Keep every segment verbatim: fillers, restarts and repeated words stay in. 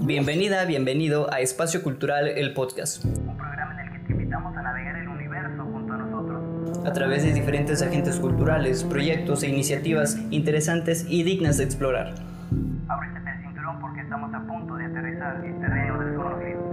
Bienvenida, bienvenido a Espacio Cultural, el podcast. Un programa en el que te invitamos a navegar el universo junto a nosotros. A través de diferentes agentes culturales, proyectos e iniciativas interesantes y dignas de explorar. Ábrete el cinturón porque estamos a punto de aterrizar en terreno desconocido.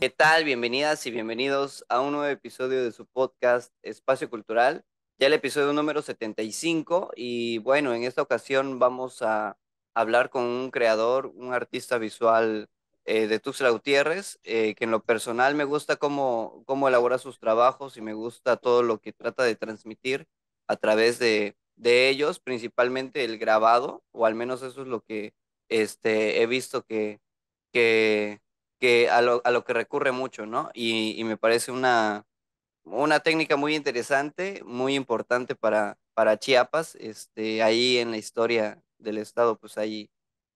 ¿Qué tal? Bienvenidas y bienvenidos a un nuevo episodio de su podcast Espacio Cultural. Ya el episodio número setenta y cinco y bueno, en esta ocasión vamos a hablar con un creador, un artista visual eh, de Tuxtla Gutiérrez, eh, que en lo personal me gusta cómo, cómo elabora sus trabajos y me gusta todo lo que trata de transmitir a través de, de ellos, principalmente el grabado, o al menos eso es lo que este, he visto que, que, que a, lo, a lo que recurre mucho, ¿no? Y, y me parece una... Una técnica muy interesante, muy importante para, para Chiapas. Este, ahí en la historia del estado, pues ahí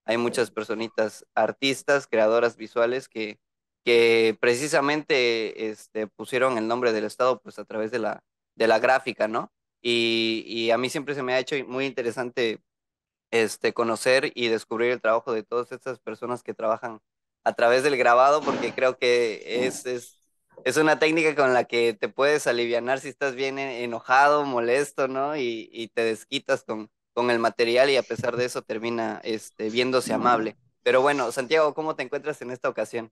hay muchas personitas, artistas, creadoras visuales que, que precisamente este, pusieron el nombre del estado pues a través de la, de la gráfica, ¿no? Y, y a mí siempre se me ha hecho muy interesante este, conocer y descubrir el trabajo de todas estas personas que trabajan a través del grabado, porque creo que es... es Es una técnica con la que te puedes alivianar si estás bien enojado, molesto, ¿no? Y, y te desquitas con, con el material y a pesar de eso termina este, viéndose amable. Pero bueno, Santiago, ¿cómo te encuentras en esta ocasión?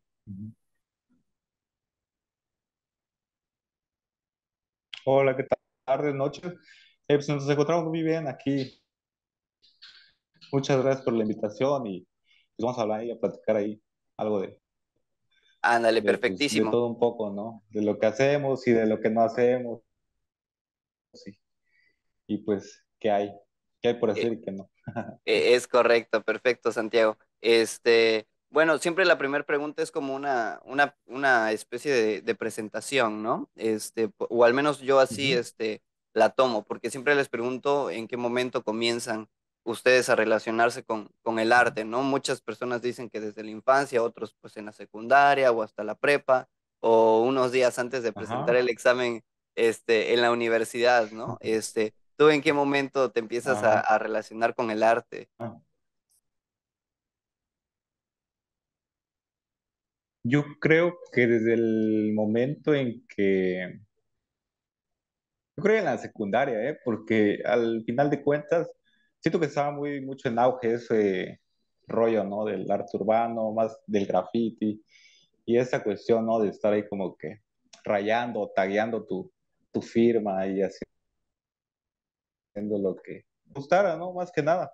Hola, ¿qué tal? Tardes, noches. Eh, pues nos encontramos muy bien aquí. Muchas gracias por la invitación y pues vamos a hablar y a platicar ahí algo de... Ándale, perfectísimo. De, de todo un poco, ¿no? De lo que hacemos y de lo que no hacemos. Sí. Y pues, ¿qué hay? ¿Qué hay por hacer eh, y qué no? Es correcto, perfecto, Santiago. Este, bueno, siempre la primera pregunta es como una, una, una especie de, de presentación, ¿no? Este, o al menos yo así uh-huh. este, la tomo, porque siempre les pregunto en qué momento comienzan ustedes a relacionarse con, con el arte, ¿no? Muchas personas dicen que desde la infancia, otros pues en la secundaria o hasta la prepa, o unos días antes de presentar Ajá. el examen este, en la universidad, ¿no? Este, ¿tú en qué momento te empiezas a, a relacionar con el arte? Yo creo que desde el momento en que... Yo creo que en la secundaria, ¿eh? Porque al final de cuentas, siento que estaba muy, mucho en auge ese rollo, ¿no? Del arte urbano, más del graffiti. Y esa cuestión, ¿no? De estar ahí como que rayando, tagueando tu, tu firma y así. Haciendo lo que gustara, ¿no? Más que nada.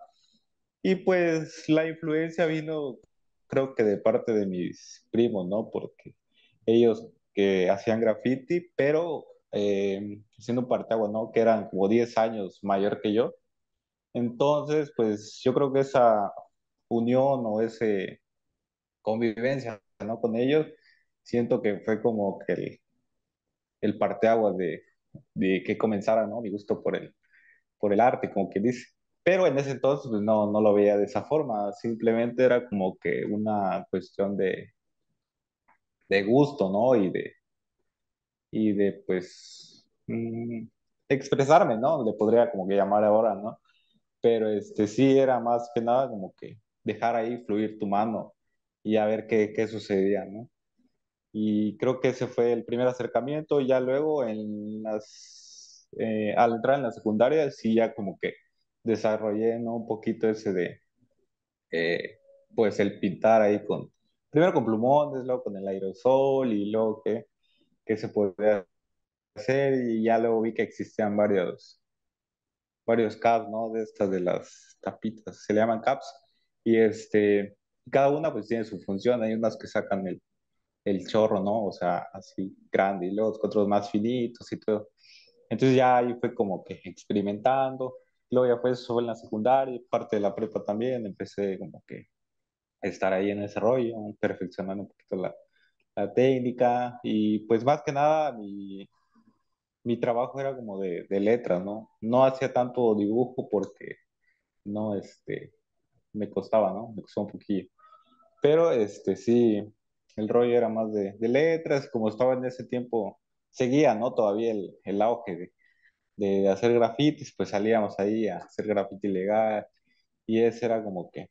Y pues la influencia vino, creo que de parte de mis primos, ¿no? Porque ellos que hacían graffiti, pero eh, siendo parteaguas, ¿no? Que eran como diez años mayor que yo. Entonces, pues yo creo que esa unión o esa convivencia, ¿no? Con ellos, siento que fue como que el, el parteaguas de, de que comenzara, ¿no? Mi gusto por el, por el arte, como que dice. Pero en ese entonces pues, no, no lo veía de esa forma, simplemente era como que una cuestión de, de gusto, ¿no? Y de, y de pues, mmm, expresarme, ¿no? Le podría como que llamar ahora, ¿no? Pero este, sí era más que nada como que dejar ahí fluir tu mano y a ver qué, qué sucedía, ¿no? Y creo que ese fue el primer acercamiento y ya luego en las, eh, al entrar en la secundaria sí ya como que desarrollé, ¿no? Un poquito ese de, eh, pues el pintar ahí con, primero con plumones, luego con el aerosol y luego que, que se podía hacer y ya luego vi que existían varios... varios caps, ¿no? De estas, de las tapitas, se le llaman caps, y este, cada una pues tiene su función, hay unas que sacan el, el chorro, ¿no? O sea, así grande, y los otros más finitos y todo. Entonces ya ahí fue como que experimentando, luego ya fue eso en la secundaria, parte de la prepa también, empecé como que a estar ahí en ese rollo, perfeccionando un poquito la, la técnica, y pues más que nada mi... Mi trabajo era como de, de letras, ¿no? No hacía tanto dibujo porque no, este, me costaba, ¿no? Me costó un poquillo. Pero, este, sí, el rollo era más de, de letras, como estaba en ese tiempo, seguía, ¿no? Todavía el, el auge de, de hacer grafitis, pues salíamos ahí a hacer grafiti ilegal y ese era como que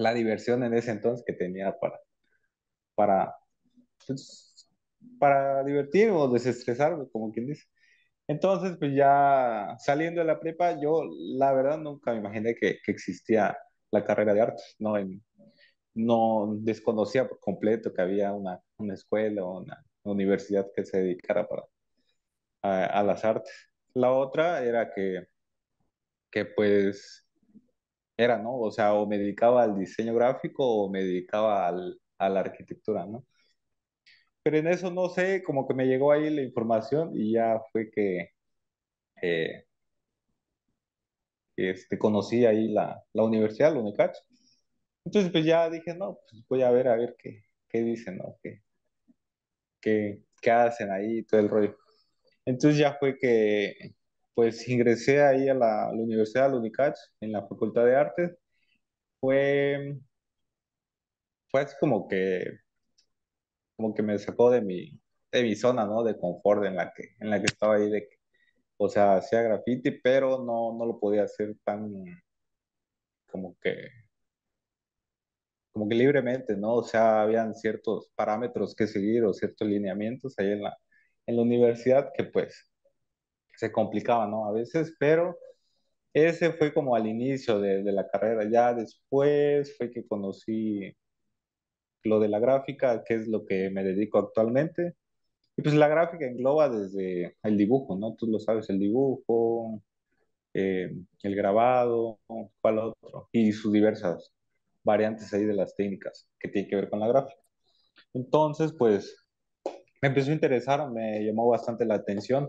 la diversión en ese entonces que tenía para, para, pues, para divertirme o desestresarme, como quien dice. Entonces, pues ya saliendo de la prepa, yo la verdad nunca me imaginé que, que existía la carrera de artes, ¿no? En, no desconocía por completo que había una, una escuela o una universidad que se dedicara para, a, a las artes. La otra era que, que pues, era, ¿no? O sea, o me dedicaba al diseño gráfico o me dedicaba al, a la arquitectura, ¿no? Pero en eso, no sé, como que me llegó ahí la información y ya fue que, eh, este, conocí ahí la, la universidad, la UNICACH. Entonces, pues ya dije, no, pues voy a ver, a ver qué, qué dicen, ¿no? ¿Qué, qué, qué hacen ahí, todo el rollo? Entonces ya fue que, pues, ingresé ahí a la, a la universidad, a la UNICACH, en la Facultad de Artes. Fue, fue así como que, como que me sacó de mi, de mi zona, ¿no? De confort en la que, en la que estaba ahí, de, o sea, hacía graffiti, pero no, no lo podía hacer tan, como que, como que libremente, ¿no? O sea, habían ciertos parámetros que seguir o ciertos lineamientos ahí en la, en la universidad que, pues, se complicaba, ¿no? A veces, pero ese fue como al inicio de, de la carrera. Ya después fue que conocí lo de la gráfica, que es lo que me dedico actualmente. Y pues la gráfica engloba desde el dibujo, ¿no? Tú lo sabes, el dibujo, eh, el grabado, ¿cuál otro? Y sus diversas variantes ahí de las técnicas que tienen que ver con la gráfica. Entonces, pues, me empezó a interesar, me llamó bastante la atención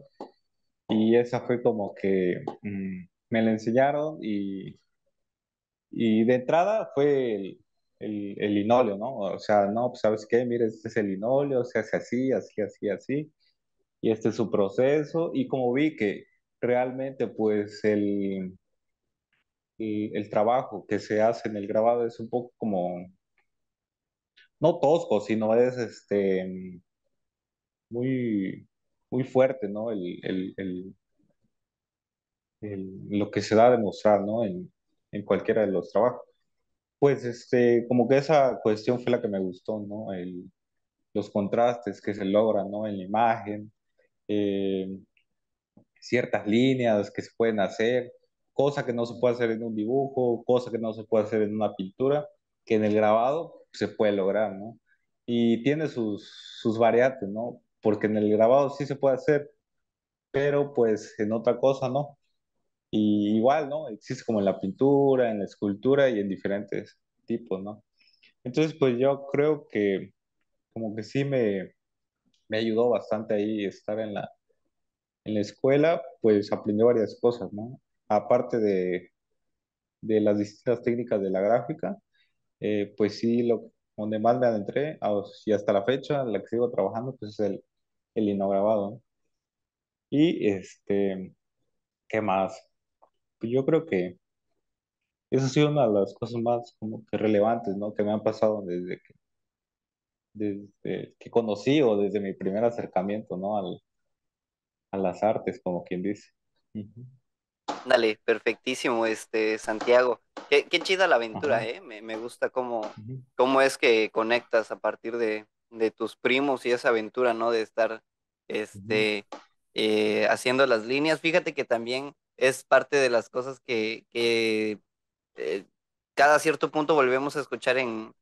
y esa fue como que mmm, me la enseñaron y, y de entrada fue el, el, el linóleo, ¿no? O sea, no, pues, ¿sabes qué? Mira, este es el linóleo, se hace así, así, así, así, y este es su proceso. Y como vi que realmente, pues, el... El, el trabajo que se hace en el grabado es un poco como, no tosco, sino es este, muy, muy fuerte, ¿no? El, el, el, el, lo que se da a demostrar, ¿no? En, en cualquiera de los trabajos. Pues este, como que esa cuestión fue la que me gustó, ¿no? El, los contrastes que se logran, ¿no? En la imagen, eh, ciertas líneas que se pueden hacer, cosa que no se puede hacer en un dibujo, cosa que no se puede hacer en una pintura, que en el grabado se puede lograr, ¿no? Y tiene sus, sus variantes, ¿no? Porque en el grabado sí se puede hacer, pero pues en otra cosa no. Y igual, ¿no? Existe como en la pintura, en la escultura y en diferentes tipos, ¿no? Entonces, pues yo creo que como que sí me, me ayudó bastante ahí estar en la, en la escuela, pues aprendí varias cosas, ¿no? Aparte de, de las distintas técnicas de la gráfica, eh, pues sí, lo, donde más me adentré, y hasta la fecha, en la que sigo trabajando, pues es el, el linograbado, ¿no? Y, este, ¿qué más? Pues yo creo que eso ha sido una de las cosas más como que relevantes, ¿no? Que me han pasado desde que, desde que conocí o desde mi primer acercamiento, ¿no? Al, a las artes, como quien dice. Uh-huh. Dale, perfectísimo, este, Santiago. Qué, qué chida la aventura, ajá, ¿eh? Me, me gusta cómo, cómo es que conectas a partir de, de tus primos y esa aventura, ¿no? De estar este, eh, haciendo las líneas. Fíjate que también es parte de las cosas que, que eh, cada cierto punto volvemos a escuchar en,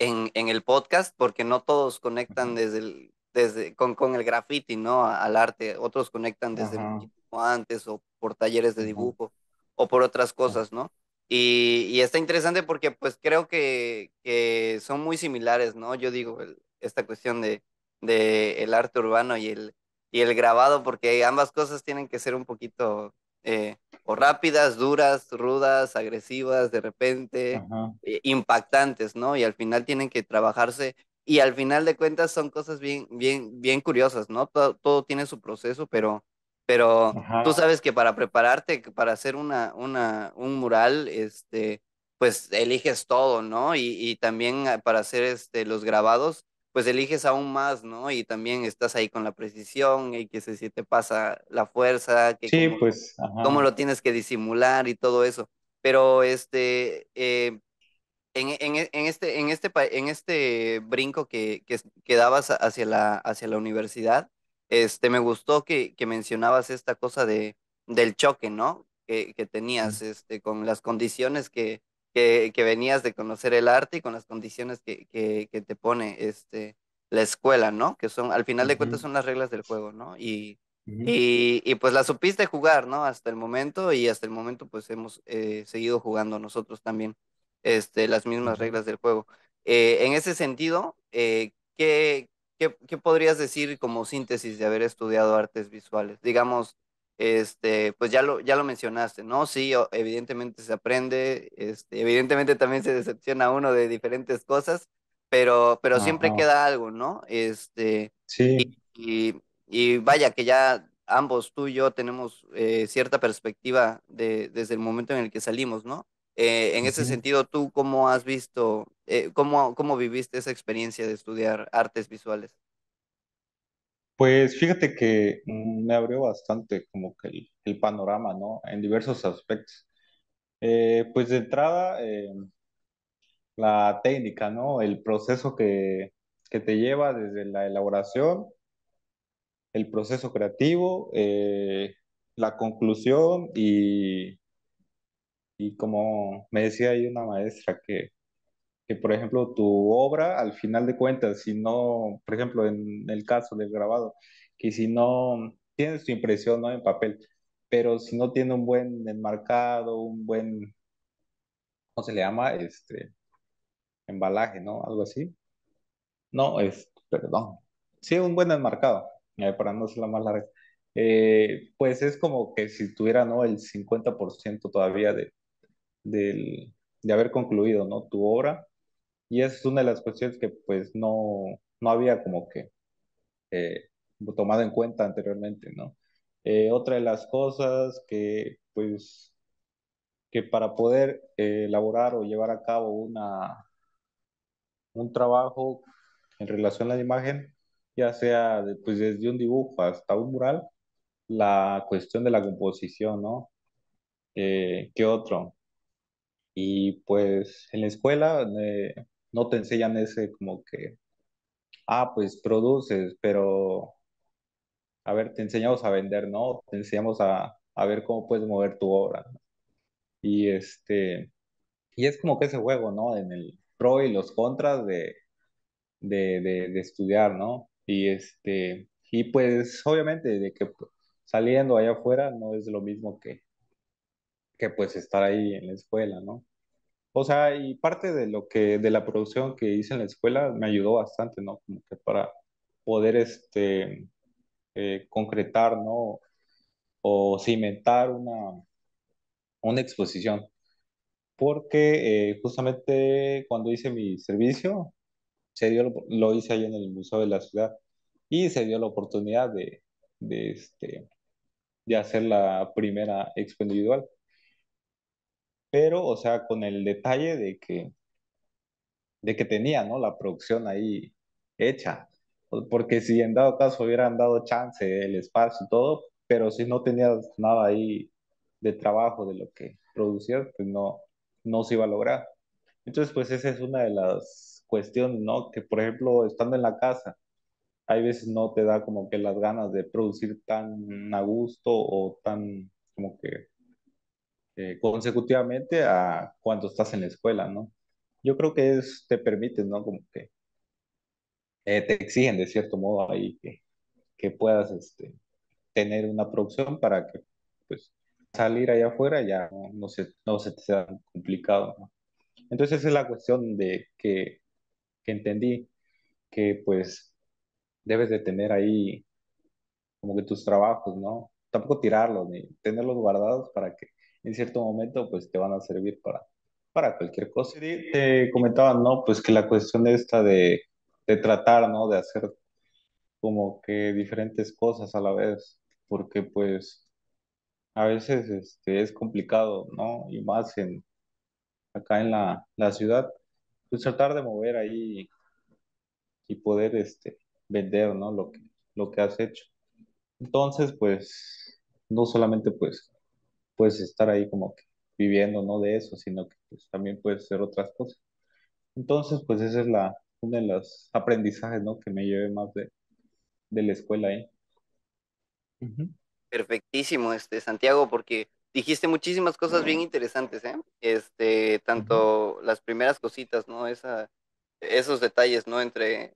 en, en el podcast, porque no todos conectan desde el, desde, con, con el graffiti, ¿no? Al arte. Otros conectan desde el, antes o por talleres de dibujo, uh-huh, o por otras cosas, ¿no? Y, y está interesante porque pues creo que, que son muy similares, ¿no? Yo digo el, esta cuestión de, de el arte urbano y el, y el grabado, porque ambas cosas tienen que ser un poquito eh, o rápidas, duras, rudas, agresivas, de repente, uh-huh, eh, impactantes, ¿no? Y al final tienen que trabajarse y al final de cuentas son cosas bien, bien, bien curiosas, ¿no? Todo, todo tiene su proceso, pero Pero ajá, tú sabes que para prepararte, para hacer una, una, un mural, este, pues eliges todo, ¿no? Y, y también para hacer este, los grabados, pues eliges aún más, ¿no? Y también estás ahí con la precisión y que si te pasa la fuerza, que sí, cómo, pues, cómo lo tienes que disimular y todo eso. Pero este, eh, En, en, en, este, en, este, en este brinco que, que, que dabas hacia la, hacia la universidad, este, me gustó que, que mencionabas esta cosa de, del choque, ¿no? Que, que tenías este, con las condiciones que, que, que venías de conocer el arte y con las condiciones que, que, que te pone este, la escuela, ¿no? Que son, al final de uh-huh. cuentas, son las reglas del juego, ¿no? Y, uh-huh. y, y pues la supiste jugar, ¿no? Hasta el momento, y hasta el momento pues hemos eh, seguido jugando nosotros también. Este, las mismas reglas del juego. Eh, en ese sentido, eh, ¿qué, qué, ¿qué podrías decir como síntesis de haber estudiado artes visuales? Digamos, este, pues ya lo, ya lo mencionaste, ¿no? Sí, evidentemente se aprende, este, evidentemente también se decepciona uno de diferentes cosas, pero, pero siempre queda algo, ¿no? Este, sí. Y, y, y vaya que ya ambos, tú y yo, tenemos eh, cierta perspectiva de, desde el momento en el que salimos, ¿no? Eh, en ese sí. sentido, ¿tú cómo has visto, eh, cómo, cómo viviste esa experiencia de estudiar artes visuales? Pues fíjate que me abrió bastante como que el, el panorama, ¿no? En diversos aspectos. Eh, pues de entrada, eh, la técnica, ¿no? El proceso que, que te lleva desde la elaboración, el proceso creativo, eh, la conclusión y... Y como me decía ahí una maestra, que, que por ejemplo tu obra, al final de cuentas, si no, por ejemplo en el caso del grabado, que si no tienes tu impresión, ¿no?, en papel, pero si no tiene un buen enmarcado, un buen, ¿cómo se le llama? Este, embalaje, ¿no? Algo así. No, es, perdón. Sí, un buen enmarcado, para no ser la más larga. Eh, pues es como que si tuviera, ¿no?, el cincuenta por ciento todavía de... Del, de haber concluido, ¿no?, tu obra, y es una de las cuestiones que pues no, no había como que eh, tomado en cuenta anteriormente, ¿no? Eh, otra de las cosas que pues que para poder eh, elaborar o llevar a cabo una, un trabajo en relación a la imagen, ya sea de, pues desde un dibujo hasta un mural, la cuestión de la composición, ¿no? Eh, ¿qué otro? Y pues en la escuela eh, no te enseñan ese como que, ah, pues produces, pero a ver, te enseñamos a vender, ¿no? Te enseñamos a, a ver cómo puedes mover tu obra, ¿no? Y este, y es como que ese juego, ¿no?, en el pro y los contras de, de, de, de estudiar, ¿no? Y este, y pues obviamente de que saliendo allá afuera no es lo mismo que, que pues estar ahí en la escuela, ¿no? O sea, y parte de lo que, de la producción que hice en la escuela me ayudó bastante, ¿no? Como que para poder, este, eh, concretar, ¿no?, o cimentar una, una exposición. Porque eh, justamente cuando hice mi servicio, se dio, lo hice ahí en el Museo de la Ciudad, y se dio la oportunidad de, de, este, de hacer la primera expo individual. Pero, o sea, con el detalle de que, de que tenía, ¿no?, la producción ahí hecha. Porque si en dado caso hubieran dado chance, el espacio y todo, pero si no tenías nada ahí de trabajo de lo que producías, pues no, no se iba a lograr. Entonces, pues esa es una de las cuestiones, ¿no? Que, por ejemplo, estando en la casa, hay veces no te da como que las ganas de producir tan a gusto o tan como que... Eh, consecutivamente a cuando estás en la escuela, ¿no? Yo creo que es, te permite, ¿no?, como que eh, te exigen de cierto modo ahí que, que puedas este, tener una producción para que pues salir allá afuera ya no, no, se, no se te sea complicado, ¿no? Entonces esa es la cuestión de que, que entendí que pues debes de tener ahí como que tus trabajos, ¿no? Tampoco tirarlos ni tenerlos guardados para que en cierto momento, pues, te van a servir para, para cualquier cosa. Y te comentaba, ¿no?, pues, que la cuestión esta de, de tratar, ¿no?, de hacer como que diferentes cosas a la vez, porque, pues, a veces este, es complicado, ¿no?, y más en, acá en la, la ciudad, pues, tratar de mover ahí y poder este, vender, ¿no?, lo que, lo que has hecho. Entonces, pues, no solamente, pues, puedes estar ahí como que viviendo, no, de eso, sino que pues, también puedes hacer otras cosas. Entonces, pues esa es la, uno de los aprendizajes, ¿no? Que me llevé más de, de la escuela ahí. Ujú. Perfectísimo, este, Santiago, porque dijiste muchísimas cosas bien interesantes, ¿eh? Este, Ujú. tanto las primeras cositas, ¿no? Esa, esos detalles, ¿no? Entre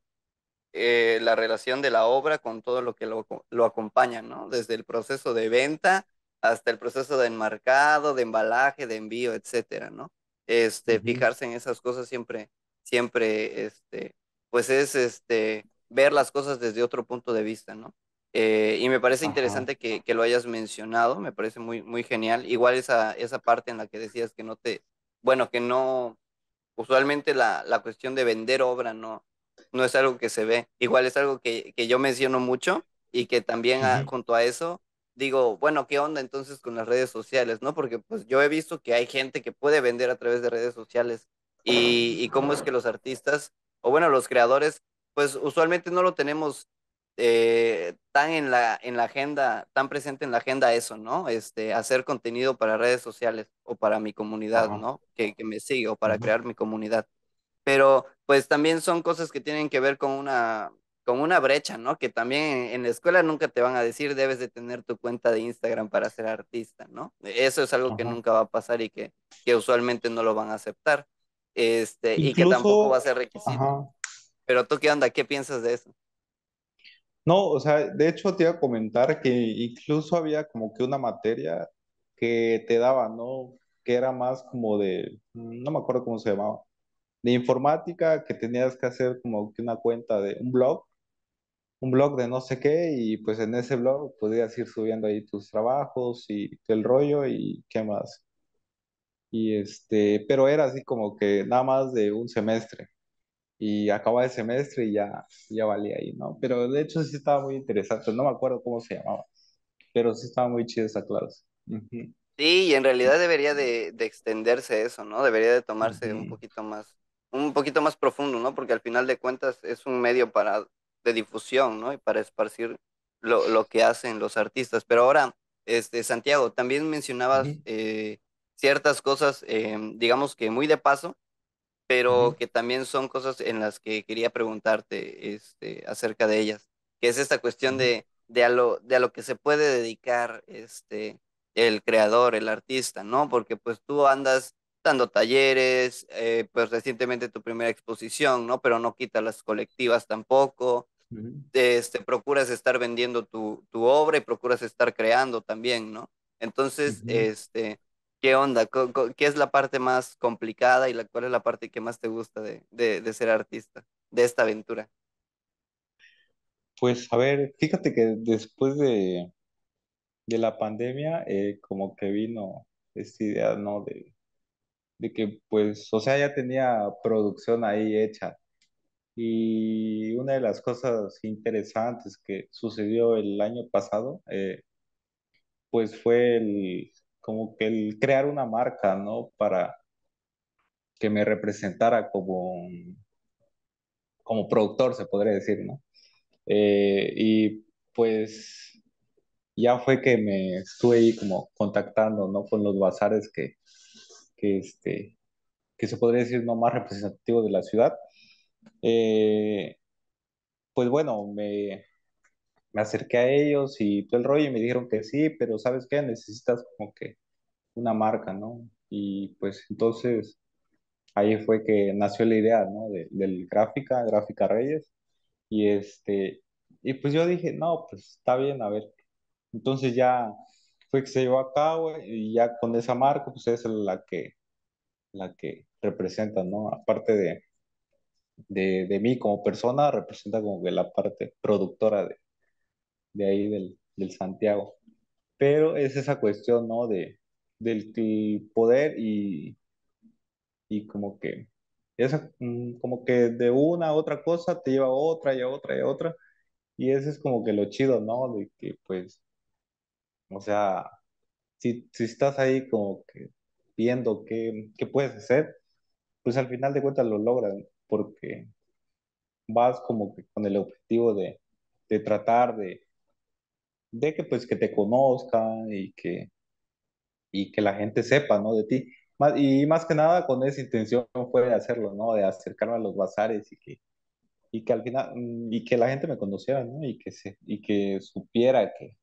eh, la relación de la obra con todo lo que lo, lo acompaña, ¿no? Desde el proceso de venta hasta el proceso de enmarcado, de embalaje, de envío, etcétera, ¿no? Este, Ujú. fijarse en esas cosas siempre, siempre, este, pues es, este, ver las cosas desde otro punto de vista, ¿no? Eh, y me parece Ajá. interesante que, que lo hayas mencionado, me parece muy, muy genial. Igual esa, esa parte en la que decías que no te, bueno, que no, usualmente la, la cuestión de vender obra no, no es algo que se ve. Igual es algo que, que yo menciono mucho y que también ah, Ujú. junto a eso digo, bueno, ¿qué onda entonces con las redes sociales, no? Porque pues yo he visto que hay gente que puede vender a través de redes sociales y, y cómo es que los artistas, o bueno, los creadores, pues usualmente no lo tenemos eh, tan en la, en la agenda, tan presente en la agenda eso, ¿no? Este, hacer contenido para redes sociales o para mi comunidad, Ajá. ¿no? Que, que me sigue o para Ujú. crear mi comunidad. Pero pues también son cosas que tienen que ver con una, con una brecha, ¿no? Que también en, en la escuela nunca te van a decir, debes de tener tu cuenta de Instagram para ser artista, ¿no? Eso es algo que Ajá. nunca va a pasar y que, que usualmente no lo van a aceptar, este, y que tampoco va a Incluso, ser requisito. ajá. Pero tú, ¿qué onda? ¿Qué piensas de eso? No, o sea, de hecho te iba a comentar que incluso había como que una materia que te daba, ¿no? Que era más como de, no me acuerdo cómo se llamaba, de informática, que tenías que hacer como que una cuenta de un blog, un blog de no sé qué, y pues en ese blog podías ir subiendo ahí tus trabajos y el rollo y qué más. Y este, pero era así como que nada más de un semestre y acababa el semestre y ya, ya valía ahí, ¿no? Pero de hecho sí estaba muy interesante, no me acuerdo cómo se llamaba, pero sí estaba muy chida esa clase. Ujú, Sí, y en realidad debería de, de extenderse eso, ¿no? Debería de tomarse ujú, un poquito más, un poquito más profundo, ¿no? Porque al final de cuentas es un medio para, de difusión, ¿no? Y para esparcir lo, lo que hacen los artistas. Pero ahora, este, Santiago, también mencionabas ujú, eh, ciertas cosas, eh, digamos que muy de paso, ujú. pero que también son cosas en las que quería preguntarte este, acerca de ellas, que es esta cuestión Ujú. de, de, a lo, de a lo que se puede dedicar este, el creador, el artista, ¿no? Porque pues tú andas dando talleres, eh, pues recientemente tu primera exposición, ¿no? Pero no quita las colectivas tampoco, Ujú. este, procuras estar vendiendo tu, tu obra y procuras estar creando también, ¿no? Entonces, Ujú. este, ¿qué onda? Co- co- ¿Qué es la parte más complicada y la, cuál es la parte que más te gusta de, de, de ser artista, de esta aventura? Pues a ver, fíjate que después de, de la pandemia, eh, como que vino esta idea, ¿no? De, de que pues, o sea, ya tenía producción ahí hecha. Y una de las cosas interesantes que sucedió el año pasado, eh, pues fue el, como que el crear una marca, ¿no? Para que me representara como, como productor, se podría decir, ¿no? Eh, y pues ya fue que me estuve ahí como contactando, ¿no? Con los bazares que, que, este, que se podría decir, ¿no? Más representativos de la ciudad. Eh, Pues bueno, me... me acerqué a ellos y todo el rollo y me dijeron que sí, pero ¿sabes qué? Necesitas como que una marca, ¿no? Y pues entonces ahí fue que nació la idea, ¿no? De- del Gráfica, Gráfica Reyes. Y este, y pues yo dije, no, pues está bien, a ver. Entonces ya fue que se llevó a cabo y ya con esa marca, pues es la que, la que representa, ¿no? Aparte de, de, de mí como persona, representa como que la parte productora de, de ahí del, del Santiago. Pero es esa cuestión, ¿no? De, del que poder y, y como que, esa, mm, como que de una a otra cosa te lleva a otra y a otra y a otra. Y ese es como que lo chido, ¿no? De que pues, o sea, si, si estás ahí como que viendo qué, qué puedes hacer, pues al final de cuentas lo logras, porque vas como que con el objetivo de, de tratar de, de que pues que te conozcan y que... y que la gente sepa, ¿no? De ti. Más, y más que nada con esa intención fue de hacerlo, ¿no? De acercarme a los bazares y que, y que al final, y que la gente me conociera, ¿no? Y que, se, y que supiera que,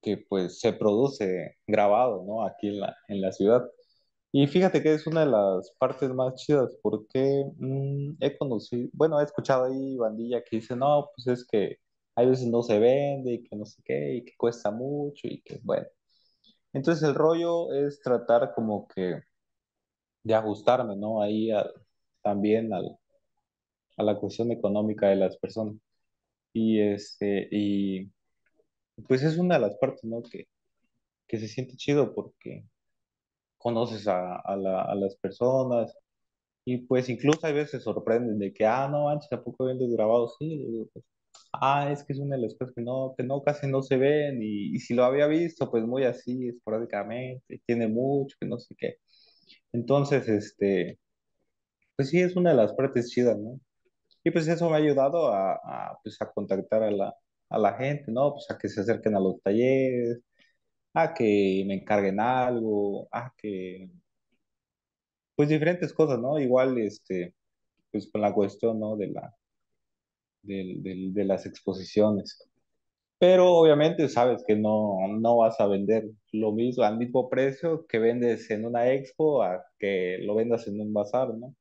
que pues se produce grabado, ¿no? Aquí en la, en la ciudad. Y fíjate que es una de las partes más chidas porque mm, he conocido, bueno, he escuchado ahí bandilla que dice, no, pues es que a veces no se vende y que no sé qué, y que cuesta mucho y que, bueno. Entonces el rollo es tratar como que de ajustarme, ¿no? Ahí a- también al- a la cuestión económica de las personas. Y este, y pues es una de las partes, ¿no? Que, que se siente chido porque conoces a, a la- a las personas y pues incluso hay veces sorprenden de que, ah, no, manches, tampoco vendes grabado, sí. Le digo, pues, ah, es que es una de las cosas que no, que no, casi no se ven y, y si lo había visto, pues muy así, esporádicamente, tiene mucho, que no sé qué. Entonces, este, pues sí, es una de las partes chidas, ¿no? Y pues eso me ha ayudado a, a, pues a contactar a la, a la gente, ¿no? Pues a que se acerquen a los talleres, a que me encarguen algo, a que, pues diferentes cosas, ¿no? Igual, este, pues con la cuestión, ¿no? De la, del- del- de las exposiciones. Pero obviamente sabes que no, no vas a vender lo mismo, al mismo precio que vendes en una expo a que lo vendas en un bazar, ¿no?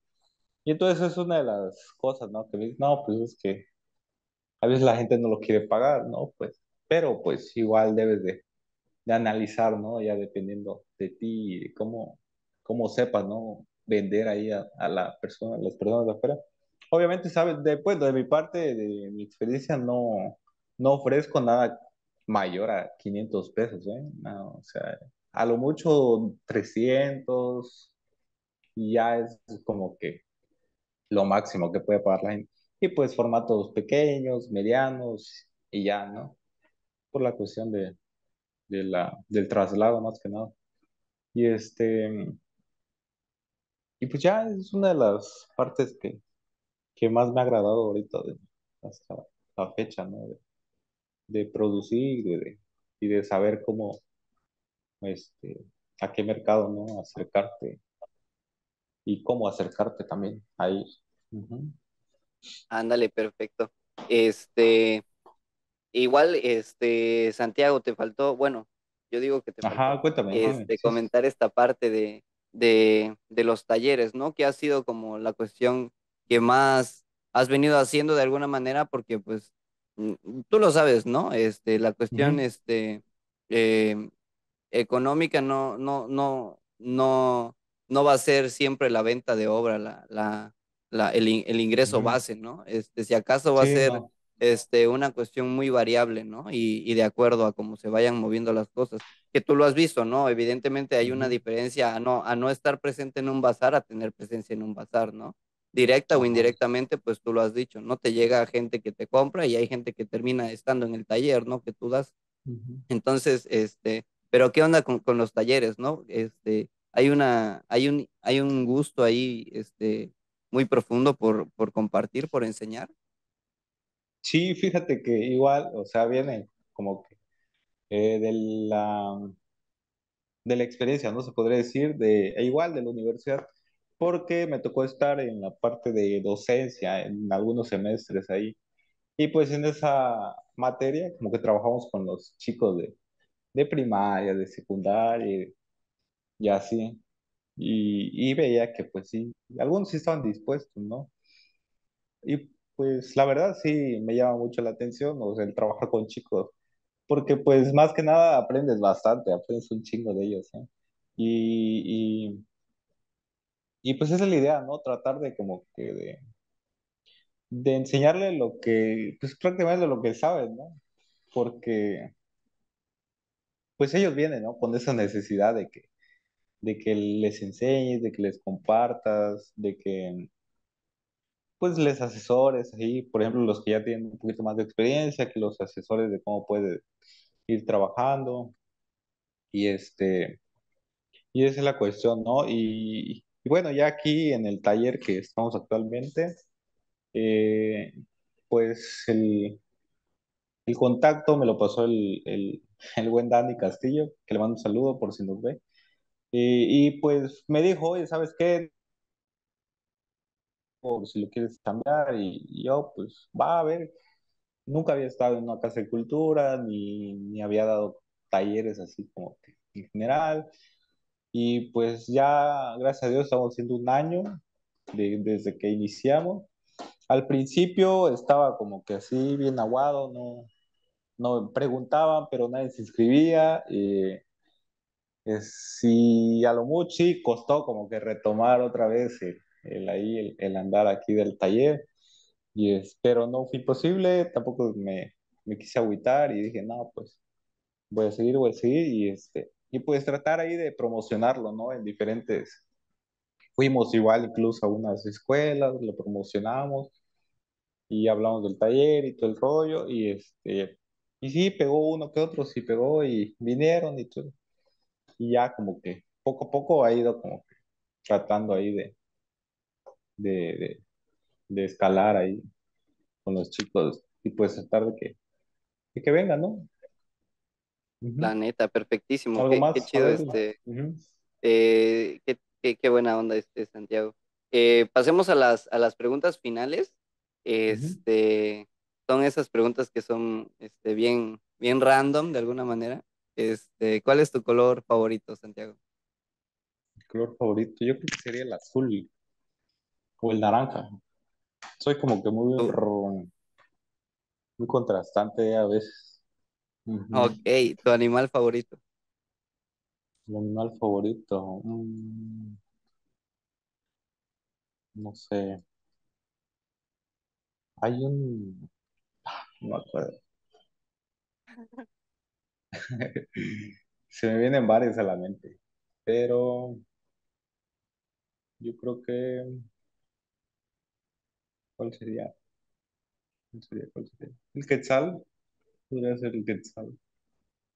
Y entonces es una de las cosas, ¿no? Que me dicen, no, pues es que a veces la gente no lo quiere pagar, ¿no? Pues, pero pues igual debes de, de analizar, ¿no? Ya dependiendo de ti, de cómo, cómo sepas, ¿no? Vender ahí a, a la persona, a las personas de afuera. Obviamente, ¿sabes? Después, de mi parte, de mi experiencia, no, no ofrezco nada mayor a quinientos pesos, ¿eh? No, o sea, a lo mucho trescientos y ya es como que lo máximo que puede pagar la gente. Y pues formatos pequeños, medianos y ya, ¿no? Por la cuestión de, de la, del traslado más que nada. Y este, y pues ya es una de las partes que, que más me ha agradado ahorita de- hasta la fecha, ¿no? De, de producir y de, y de saber cómo, este, a qué mercado, ¿no? Acercarte y cómo acercarte también a ellos. Ujú. Ándale, perfecto. Este, igual, este, Santiago, te faltó, bueno, yo digo que te faltó, Ajá, cuéntame, ajá, este, sí, sí. comentar esta parte de, de, de los talleres, ¿no? Que ha sido como la cuestión que más has venido haciendo de alguna manera, porque pues mm, tú lo sabes, ¿no? Este, la cuestión, Ujú. este, eh, económica no, no, no, no, no va a ser siempre la venta de obra, la, la, la- el, in- el ingreso Ujú. base, ¿no? Este, si acaso va a Sí, ser no. este, una cuestión muy variable, ¿no? Y, y de acuerdo a cómo se vayan moviendo las cosas, que tú lo has visto, ¿no? Evidentemente hay una Ujú. diferencia a no, a no estar presente en un bazar, a tener presencia en un bazar, ¿no? Directa o Ajá. indirectamente, pues tú lo has dicho, ¿no? Te llega gente que te compra y hay gente que termina estando en el taller, ¿no? Que tú das. Ujú. Entonces, este, pero ¿qué onda con, con los talleres, no? Este, hay una, hay un, hay un gusto ahí, este, muy profundo por, por compartir, por enseñar. Sí, fíjate que igual, o sea, viene como que eh, de la, de la experiencia, ¿no? Se podría decir, de, e igual de la universidad, porque me tocó estar en la parte de docencia en algunos semestres ahí. Y pues en esa materia, como que trabajamos con los chicos de, de primaria, de secundaria y así. Y, y veía que pues sí, algunos sí estaban dispuestos, ¿no? Y pues la verdad sí me llama mucho la atención, o sea, el trabajar con chicos, porque pues más que nada aprendes bastante, aprendes un chingo de ellos, ¿eh? Y, y, y pues esa es la idea, ¿no? Tratar de como que de, de enseñarle lo que, pues prácticamente lo que saben, ¿no? Porque pues ellos vienen, ¿no? Con esa necesidad de que, de que les enseñes, de que les compartas, de que pues les asesores ahí, por ejemplo, los que ya tienen un poquito más de experiencia, que los asesores de cómo puede ir trabajando y este, y esa es la cuestión, ¿no? Y, y bueno, ya aquí en el taller que estamos actualmente, eh, pues el, el contacto me lo pasó el, el, el buen Danny Castillo, que le mando un saludo por si nos ve. Y, y pues me dijo, oye, ¿sabes qué? O si lo quieres cambiar, y, y yo, pues, va a ver. Nunca había estado en una casa de cultura, ni, ni había dado talleres así como que en general. Y pues ya, gracias a Dios, estamos haciendo un año de, desde que iniciamos. Al principio estaba como que así, bien aguado, no, no preguntaban, pero nadie se inscribía. Eh, es, y a lo mucho sí, costó como que retomar otra vez el, el, ahí, el, el andar aquí del taller. Yes, pero no fue posible, tampoco me, me quise agüitar y dije, no, pues voy a seguir, voy a seguir y, este, y pues tratar ahí de promocionarlo, ¿no? En diferentes, fuimos igual incluso a unas escuelas, lo promocionamos y hablamos del taller y todo el rollo y, este, y sí, pegó uno que otro, sí pegó y vinieron y todo. Y ya como que poco a poco ha ido como que tratando ahí de... de, de de escalar ahí con los chicos y pues tratar de que, de que vengan, ¿no? Uh-huh. La neta, perfectísimo. ¿Algo qué, más? Qué chido este. Uh-huh. eh, qué, qué, qué buena onda este, Santiago. Eh, pasemos a las, a las preguntas finales. Este, uh-huh. Son esas preguntas que son este, bien, bien random de alguna manera. Este, ¿cuál es tu color favorito, Santiago? Mi color favorito, yo creo que sería el azul o el naranja. Soy como que muy, muy contrastante a veces. Uh-huh. Ok, ¿tu animal favorito? Mi animal favorito. Mm. No sé. Hay un. No me acuerdo. Se me vienen varios a la mente. Pero yo creo que. ¿Cuál sería? ¿Cuál sería? ¿Cuál sería? ¿El quetzal? Podría ser el quetzal.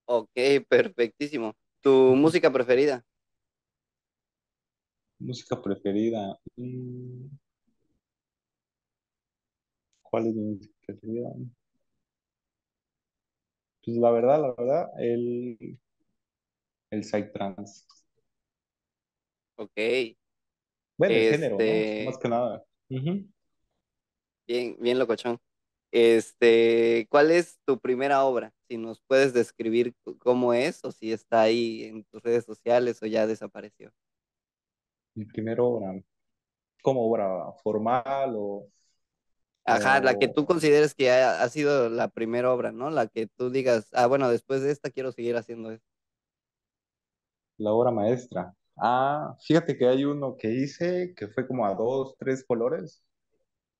Ok, perfectísimo. ¿Tu música preferida? Música preferida. ¿Cuál es mi música preferida? Pues la verdad, la verdad, el, el Psytrance. Ok. Bueno, el este... género, ¿no? Más que nada. Uh-huh. Bien, bien locochón. Este, ¿cuál es tu primera obra? Si nos puedes describir cómo es o si está ahí en tus redes sociales o ya desapareció. Mi primera obra, ¿cómo obra formal o...? Ajá, o... la que tú consideres que ha, ha sido la primera obra, ¿no? La que tú digas, ah, bueno, después de esta quiero seguir haciendo esto. La obra maestra. Ah, fíjate que hay uno que hice que fue como a dos, tres colores.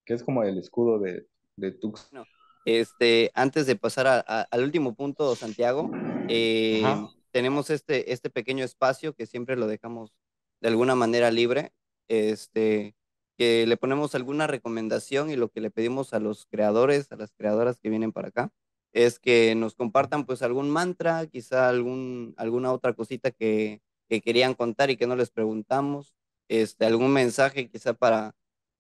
Que es como el escudo de, de Tux. No. Este, antes de pasar a, a, al último punto, Santiago, eh, tenemos este, este pequeño espacio que siempre lo dejamos de alguna manera libre, este, que le ponemos alguna recomendación y lo que le pedimos a los creadores, a las creadoras que vienen para acá, es que nos compartan pues algún mantra, quizá algún, alguna otra cosita que, que querían contar y que no les preguntamos, este, algún mensaje quizá para...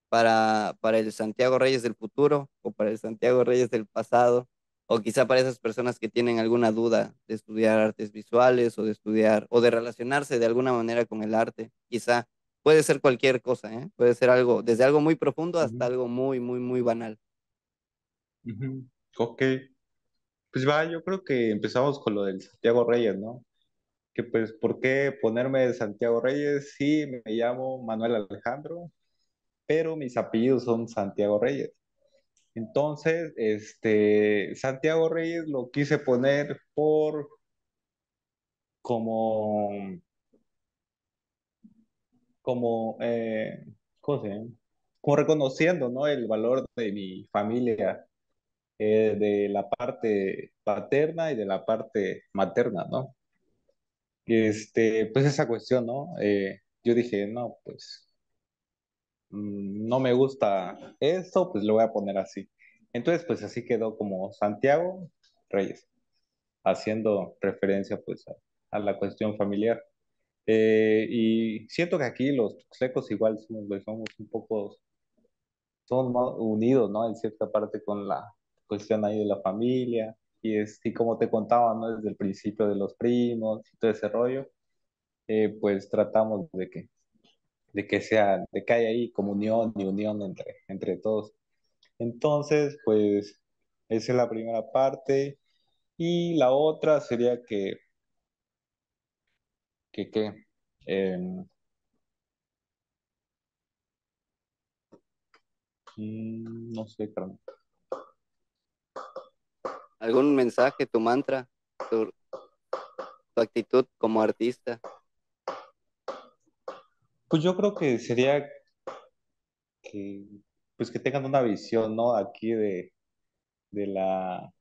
Para, para el Santiago Reyes del futuro o para el Santiago Reyes del pasado o quizá para esas personas que tienen alguna duda de estudiar artes visuales o de estudiar o de relacionarse de alguna manera con el arte, quizá puede ser cualquier cosa, ¿eh? Puede ser algo, desde algo muy profundo hasta uh-huh. algo muy, muy, muy banal. Uh-huh. Ok, pues va, yo creo que empezamos con lo del Santiago Reyes, ¿no? Que pues, ¿por qué ponerme Santiago Reyes? Sí, me llamo Manuel Alejandro, pero mis apellidos son Santiago Reyes. Entonces, este, Santiago Reyes lo quise poner por como, como, eh, ¿cómo se llama? Como reconociendo, ¿no? El valor de mi familia, eh, de la parte paterna y de la parte materna, ¿no? Este, pues esa cuestión, ¿no? Eh, yo dije, no, pues, no me gusta esto, pues lo voy a poner así. Entonces, pues así quedó como Santiago Reyes, haciendo referencia pues a, a la cuestión familiar. Eh, y siento que aquí los tuxtlecos igual somos, somos un poco, somos más unidos, ¿no? En cierta parte con la cuestión ahí de la familia, y, es, y como te contaba, ¿no? Desde el principio de los primos y todo ese rollo. eh, pues tratamos de que, de que sea, de que haya ahí comunión y unión entre, entre todos. Entonces, pues, esa es la primera parte. Y la otra sería que, que, que, eh, no sé, perdón. ¿Algún mensaje, tu mantra, tu, tu actitud como artista? Pues yo creo que sería que, pues que tengan una visión, ¿no? Aquí de, de la,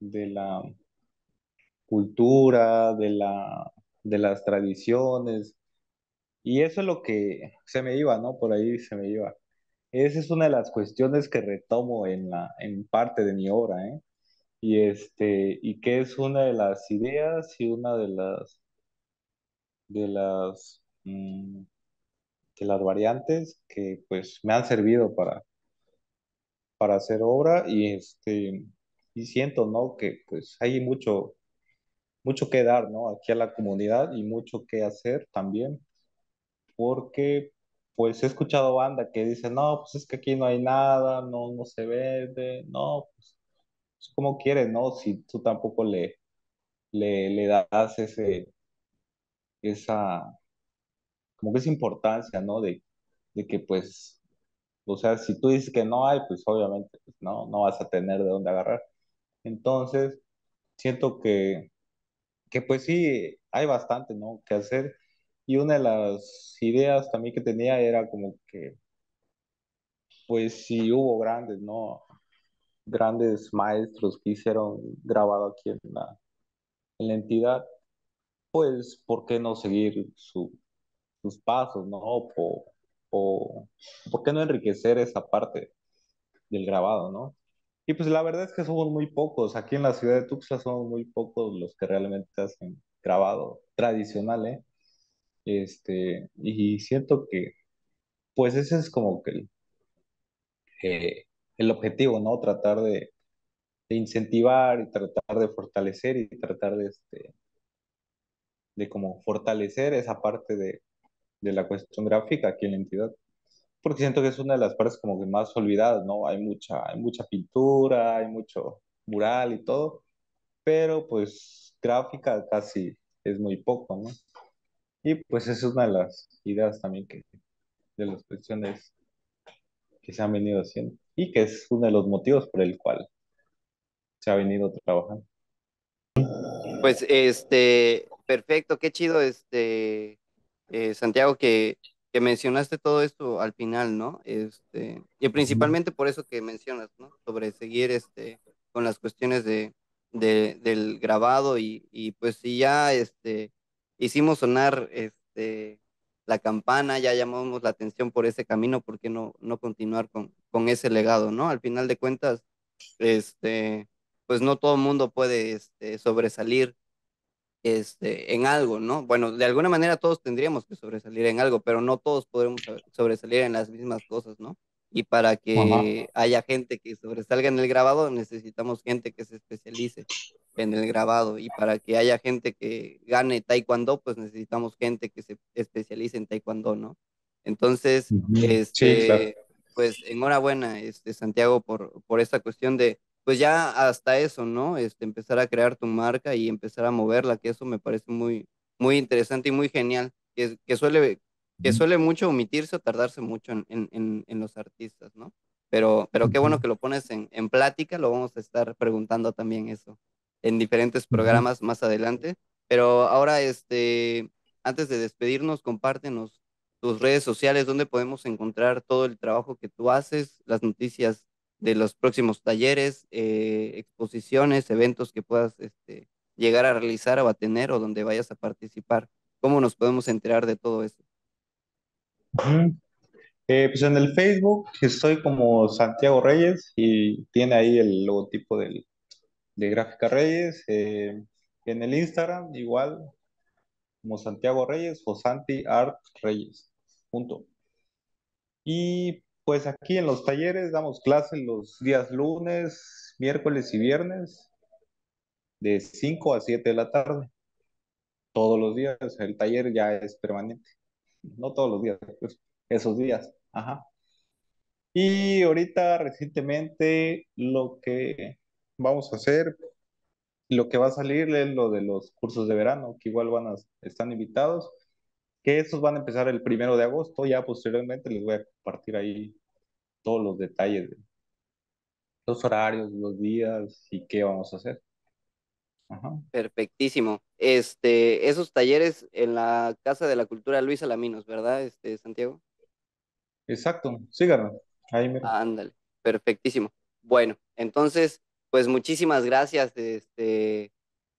de la cultura, de la, de las tradiciones. Y eso es lo que se me iba, ¿no? Por ahí se me iba. Esa es una de las cuestiones que retomo en, la, en parte de mi obra, ¿eh? Y, este, y que es una de las ideas y una de las, de las, mmm, de las variantes que pues, me han servido para, para hacer obra. Y, este, y siento, ¿no? Que pues, hay mucho, mucho que dar, ¿no? Aquí a la comunidad y mucho que hacer también, porque pues he escuchado banda que dice, no, pues es que aquí no hay nada, no, no se vende, no, pues como quieres, ¿no? Si tú tampoco le, le, le das ese, esa, como que esa importancia, ¿no? De, de que pues, o sea, si tú dices que no hay, pues obviamente pues no, no vas a tener de dónde agarrar. Entonces, siento que, que pues sí, hay bastante, ¿no? Que hacer. Y una de las ideas también que tenía era como que, pues sí hubo grandes, ¿no? Grandes maestros que hicieron grabado aquí en la, en la entidad, pues, ¿por qué no seguir su, sus pasos, ¿no? O, o, ¿por qué no enriquecer esa parte del grabado, ¿no? Y pues la verdad es que somos muy pocos, aquí en la ciudad de Tuxtla somos muy pocos los que realmente hacen grabado tradicional, ¿eh? Este, y siento que, pues ese es como que el, eh, el objetivo, ¿no? Tratar de, de incentivar y tratar de fortalecer y tratar de, este, de como fortalecer esa parte de, de la cuestión gráfica aquí en la entidad. Porque siento que es una de las partes como que más olvidadas, ¿no? Hay mucha, hay mucha pintura, hay mucho mural y todo, pero pues gráfica casi es muy poco, ¿no? Y pues esa es una de las ideas también que, de las cuestiones que se han venido haciendo y que es uno de los motivos por el cual se ha venido trabajando. Pues este, perfecto, qué chido este, eh, Santiago, que, que mencionaste todo esto al final, ¿no? Este, y principalmente por eso que mencionas, ¿no? Sobre seguir este, con las cuestiones de, de, del grabado y, y pues si ya este... hicimos sonar este, la campana, ya llamamos la atención por ese camino, ¿por qué no, no continuar con, con ese legado, ¿no? Al final de cuentas, este, pues no todo el mundo puede este, sobresalir este, en algo, ¿no? Bueno, de alguna manera todos tendríamos que sobresalir en algo, pero no todos podemos sobresalir en las mismas cosas, ¿no? Y para que Ajá. haya gente que sobresalga en el grabado, necesitamos gente que se especialice en el grabado. Y para que haya gente que gane taekwondo, pues necesitamos gente que se especialice en taekwondo, ¿no? Entonces, uh-huh. este, sí, claro. pues enhorabuena, este, Santiago, por, por esta cuestión de, pues ya hasta eso, ¿no? Este, empezar a crear tu marca y empezar a moverla, que eso me parece muy, muy interesante y muy genial, que, que suele... que suele mucho omitirse o tardarse mucho en, en, en los artistas, ¿no? Pero, pero qué bueno que lo pones en, en plática, lo vamos a estar preguntando también eso en diferentes programas más adelante. Pero ahora, este, antes de despedirnos, compártenos tus redes sociales, donde podemos encontrar todo el trabajo que tú haces, las noticias de los próximos talleres, eh, exposiciones, eventos que puedas este, llegar a realizar o a tener o donde vayas a participar. ¿Cómo nos podemos enterar de todo eso? Uh-huh. Eh, pues en el Facebook estoy como Santiago Reyes y tiene ahí el logotipo del, de Gráfica Reyes. Eh, en el Instagram igual como Santiago Reyes o Santi Art Reyes. Punto. Y pues aquí en los talleres damos clases los días lunes, miércoles y viernes de cinco a siete de la tarde. todos los días. El taller ya es permanente. No todos los días, pues, esos días. Ajá. Y ahorita, recientemente, lo que vamos a hacer, lo que va a salir es lo de los cursos de verano, que igual van a, están invitados, que esos van a empezar el primero de agosto. Ya posteriormente les voy a compartir ahí todos los detalles, de los horarios, los días y qué vamos a hacer. Ajá. Perfectísimo. Este, esos talleres en la Casa de la Cultura Luis Alaminos, ¿verdad, este, Santiago? Exacto, síganos. Ahí me... Ándale, perfectísimo. Bueno, entonces... Pues muchísimas gracias este,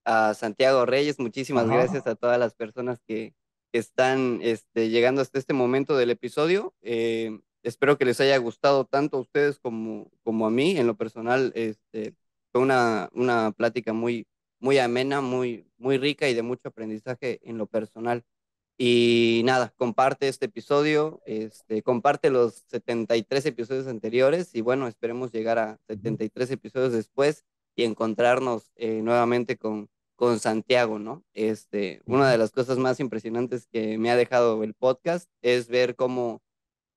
a Santiago Reyes, muchísimas Ajá. gracias a todas las personas que, que están este, llegando hasta este momento del episodio. Eh, espero que les haya gustado tanto a ustedes como, como a mí. En lo personal, este, fue una, una plática muy, muy amena, muy, muy rica y de mucho aprendizaje en lo personal. Y nada, comparte este episodio, este, comparte los setenta y tres episodios anteriores y bueno, esperemos llegar a setenta y tres episodios después y encontrarnos eh, nuevamente con, con Santiago, ¿no? Este, una de las cosas más impresionantes que me ha dejado el podcast es ver cómo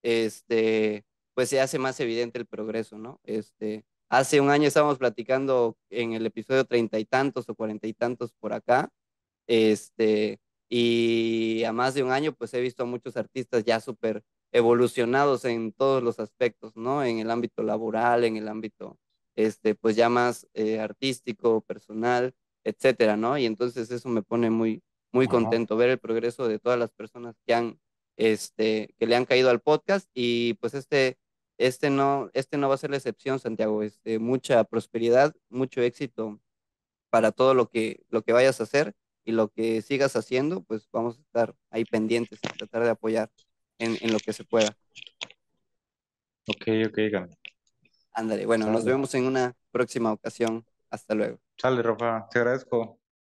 este, pues se hace más evidente el progreso, ¿no? Este, hace un año estábamos platicando en el episodio treinta y tantos o cuarenta y tantos por acá, este... Y a más de un año, pues he visto a muchos artistas ya súper evolucionados en todos los aspectos, ¿no? En el ámbito laboral, en el ámbito, este, pues ya más eh, artístico, personal, etcétera, ¿no? Y entonces eso me pone muy, muy contento, ver el progreso de todas las personas que han, este, que le han caído al podcast. Y pues este, este no, este no va a ser la excepción, Santiago. Este, mucha prosperidad, mucho éxito para todo lo que, lo que vayas a hacer. Y lo que sigas haciendo, pues vamos a estar ahí pendientes, a tratar de apoyar en, en lo que se pueda. Ok, ok, Gami. Ándale, bueno, Chale. Nos vemos en una próxima ocasión. Hasta luego. Chale, Rafa, te agradezco.